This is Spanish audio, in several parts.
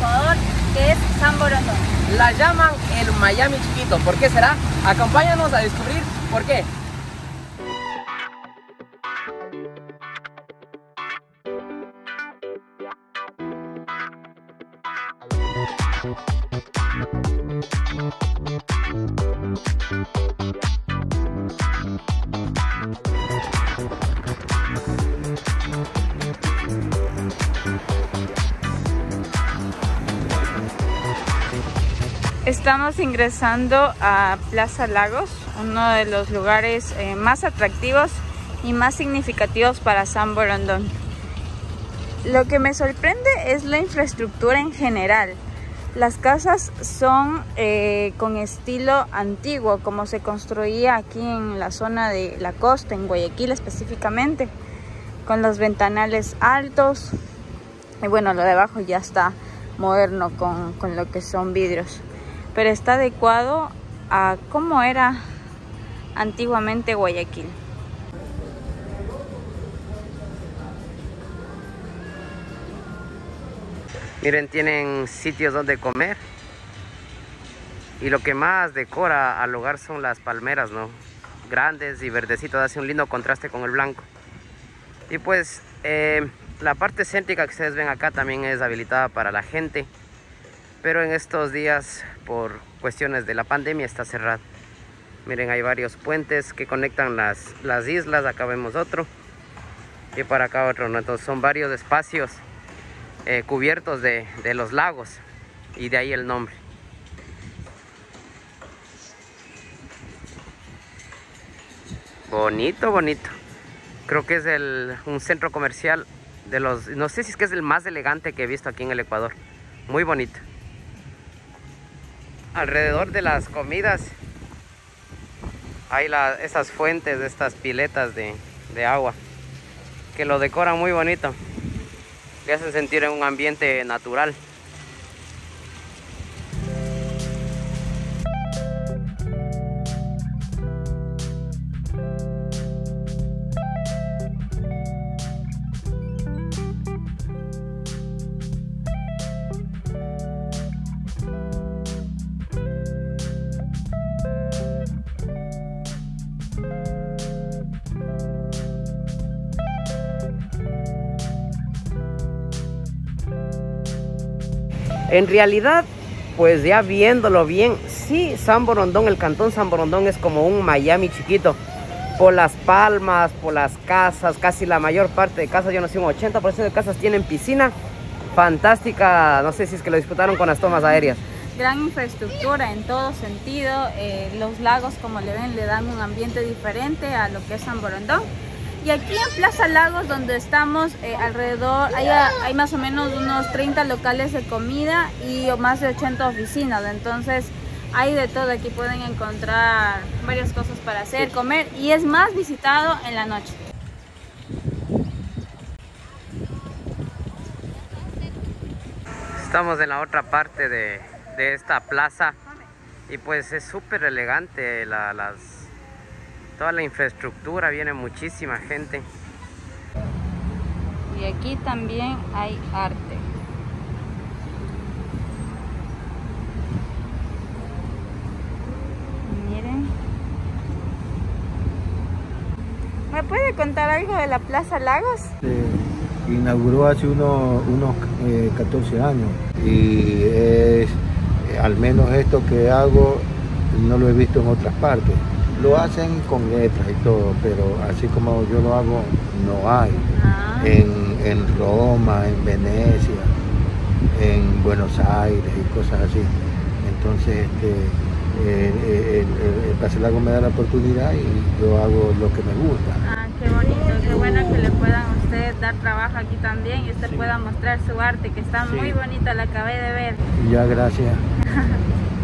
Ecuador, que es Samborondón. La llaman el Miami Chiquito. ¿Por qué será? Acompáñanos a descubrir por qué. Estamos ingresando a Plaza Lagos, uno de los lugares más atractivos y más significativos para Samborondón. Lo que me sorprende es la infraestructura en general. Las casas son con estilo antiguo, como se construía aquí en la zona de la costa, en Guayaquil específicamente, con los ventanales altos. Y bueno, lo de abajo ya está moderno con lo que son vidrios. Pero está adecuado a cómo era antiguamente Guayaquil. Miren, tienen sitios donde comer. Y lo que más decora al lugar son las palmeras, ¿no? Grandes y verdecitos, hace un lindo contraste con el blanco. Y pues la parte céntrica que ustedes ven acá también es habilitada para la gente. Pero en estos días, por cuestiones de la pandemia, está cerrado. Miren, hay varios puentes que conectan las islas. Acá vemos otro. Y para acá otro, ¿no? Entonces son varios espacios cubiertos de los lagos. Y de ahí el nombre. Bonito, bonito. Creo que es un centro comercial de los... No sé si es que es el más elegante que he visto aquí en el Ecuador. Muy bonito. Alrededor de las comidas hay esas fuentes, estas piletas de agua que lo decoran muy bonito. Le hacen sentir en un ambiente natural. En realidad, pues ya viéndolo bien, sí, Samborondón, el cantón Samborondón es como un Miami chiquito. Por las palmas, por las casas, casi la mayor parte de casas, yo no sé, un 80% de casas tienen piscina. Fantástica, no sé si es que lo disputaron con las tomas aéreas. Gran infraestructura en todo sentido. Los lagos, como le ven, le dan un ambiente diferente a lo que es Samborondón. Y aquí en Plaza Lagos, donde estamos, alrededor hay más o menos unos 30 locales de comida y más de 80 oficinas. Entonces hay de todo, aquí pueden encontrar varias cosas para hacer, comer, y es más visitado en la noche. Estamos en la otra parte de esta plaza y pues es súper elegante toda la infraestructura, viene muchísima gente. Y aquí también hay arte. Miren. ¿Me puede contar algo de la Plaza Lagos? Se inauguró hace unos 14 años. Y al menos esto que hago no lo he visto en otras partes. Lo hacen con letras y todo, pero así como yo lo hago, no hay. En Roma, en Venecia, en Buenos Aires y cosas así. Entonces, el Plaza Lagos me da la oportunidad y yo hago lo que me gusta. Ah, qué bonito, qué bueno que le puedan a usted dar trabajo aquí también y usted pueda mostrar su arte, que está muy bonita, la acabé de ver. Ya, gracias.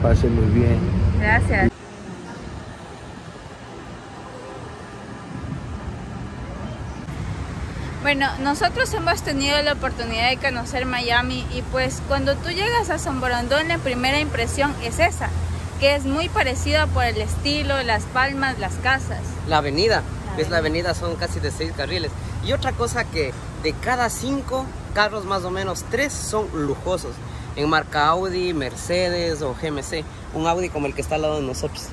Pase muy bien. Gracias. Bueno, nosotros hemos tenido la oportunidad de conocer Miami y pues cuando tú llegas a Samborondón la primera impresión es esa, que es muy parecida por el estilo, las palmas, las casas. La avenida, ves la avenida, son casi de 6 carriles. Y otra cosa que de cada 5 carros más o menos 3 son lujosos. en marca Audi, Mercedes o GMC, un Audi como el que está al lado de nosotros.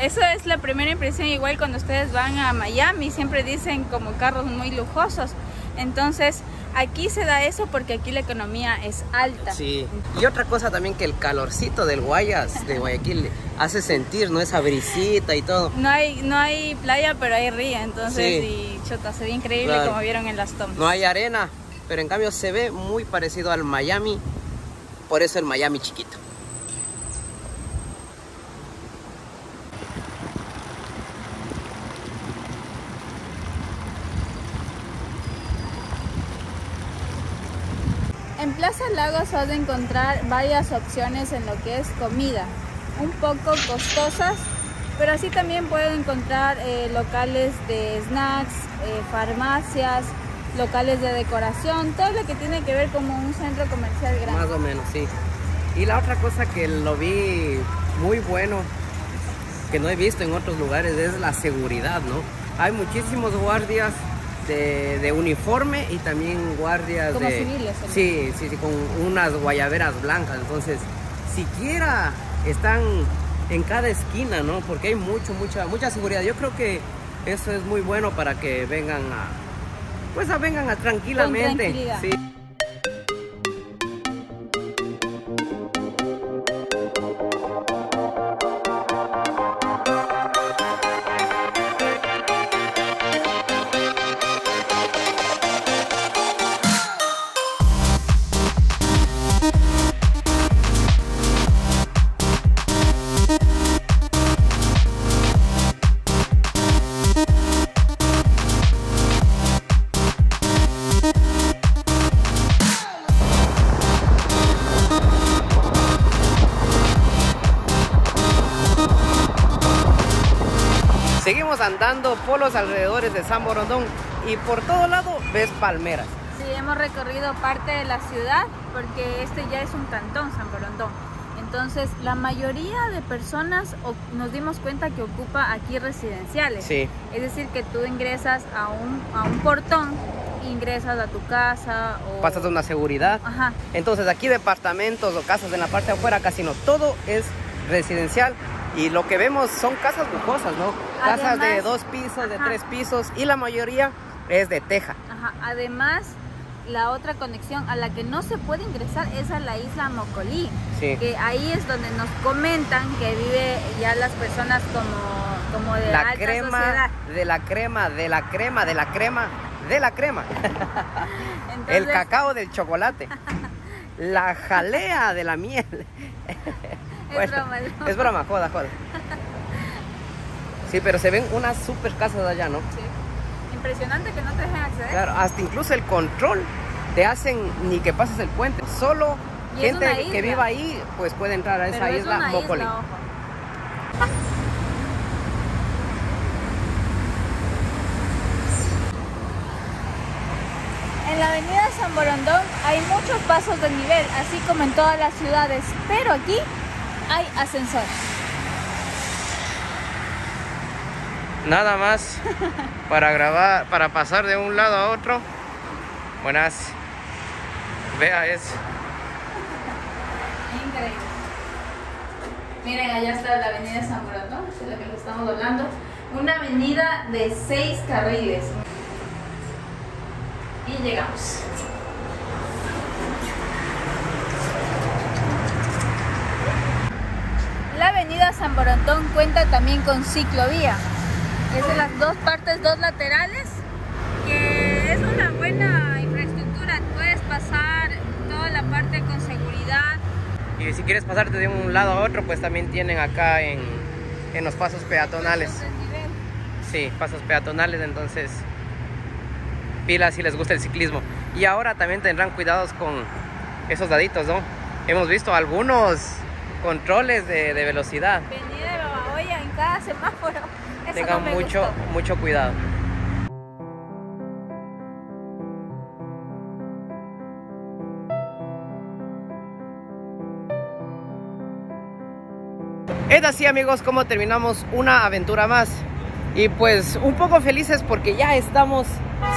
Esa es la primera impresión. Igual cuando ustedes van a Miami siempre dicen como carros muy lujosos. Entonces aquí se da eso porque aquí la economía es alta. Sí. Y otra cosa también, que el calorcito del Guayas, de Guayaquil, hace sentir, ¿no? Esa brisita y todo. No hay playa, pero hay río, entonces sí. Y chuta, se ve increíble, claro, como vieron en las tomas. No hay arena, pero en cambio se ve muy parecido al Miami, por eso el Miami Chiquito. En Plaza Lagos vas a encontrar varias opciones en lo que es comida, un poco costosas, pero así también pueden encontrar locales de snacks, farmacias, locales de decoración, todo lo que tiene que ver como un centro comercial grande. Más o menos, sí. Y la otra cosa que lo vi muy bueno, que no he visto en otros lugares, es la seguridad, ¿no? Hay muchísimos guardias de uniforme y también guardias como de civiles, ¿no? Sí, sí, sí, con unas guayaberas blancas. Entonces, siquiera están en cada esquina, ¿no? Porque hay mucha seguridad. Yo creo que eso es muy bueno para que vengan a, pues, vengan tranquilamente. Con sí. Seguimos andando por los alrededores de Samborondón y por todo lado ves palmeras. Sí, hemos recorrido parte de la ciudad porque este ya es un cantón, Samborondón. Entonces, la mayoría de personas nos dimos cuenta que ocupa aquí residenciales. Sí. Es decir, que tú ingresas a un portón, ingresas a tu casa o... pasas una seguridad. Ajá. Entonces, aquí departamentos o casas en la parte de afuera, casi no. Todo es residencial. Y lo que vemos son casas lujosas, ¿no? Casas de 2 pisos, ajá, de 3 pisos, y la mayoría es de teja. Ajá. Además, la otra conexión a la que no se puede ingresar es a la Isla Mocoli. Sí. Que ahí es donde nos comentan que vive ya las personas como de la alta sociedad. De la crema, de la crema, de la crema, de la crema. Entonces... el cacao del chocolate. La jalea de la miel. Bueno, es broma, joda. Sí, pero se ven unas super casas de allá, ¿no? Sí. Impresionante que no te dejen acceder. Claro, hasta incluso el control te hacen ni que pases el puente. Solo gente que viva ahí pues puede entrar a esa Isla Mocoli. En la avenida Samborondón hay muchos pasos de nivel, así como en todas las ciudades, pero aquí hay ascensor. Nada más para grabar, para pasar de un lado a otro. Buenas. Vea eso. Increíble. Miren, allá está la avenida Samborondón, de la que le estamos hablando. Una avenida de 6 carriles. Y llegamos. La avenida Samborondón cuenta también con ciclovía. Es de las 2 partes, 2 laterales, que es una buena infraestructura. Puedes pasar toda la parte con seguridad. Y si quieres pasarte de un lado a otro, pues también tienen acá en los pasos peatonales. Sí, pasos peatonales, entonces pilas si les gusta el ciclismo. Y ahora también tendrán cuidados con esos daditos, ¿no? Hemos visto algunos controles de velocidad. Venida de Babahoya en cada semáforo. Eso tengan no mucho cuidado. Es así, amigos, como terminamos una aventura más. Y pues un poco felices porque ya estamos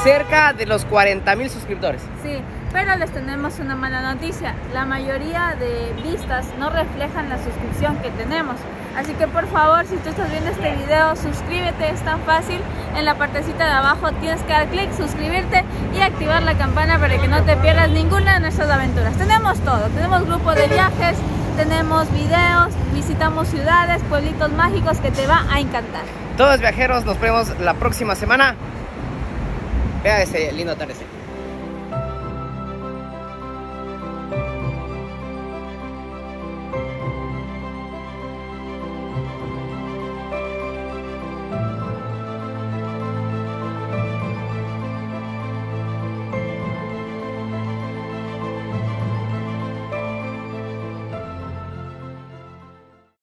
cerca de los 40.000 suscriptores. Sí, Pero les tenemos una mala noticia: la mayoría de vistas no reflejan la suscripción que tenemos. Así que por favor, si tú estás viendo este video, suscríbete, es tan fácil. En la partecita de abajo tienes que dar clic, suscribirte y activar la campana para que no te pierdas ninguna de nuestras aventuras. Tenemos todo, tenemos grupo de viajes, tenemos videos, visitamos ciudades, pueblitos mágicos que te va a encantar. Todos viajeros, nos vemos la próxima semana. Vea ese lindo atardecer.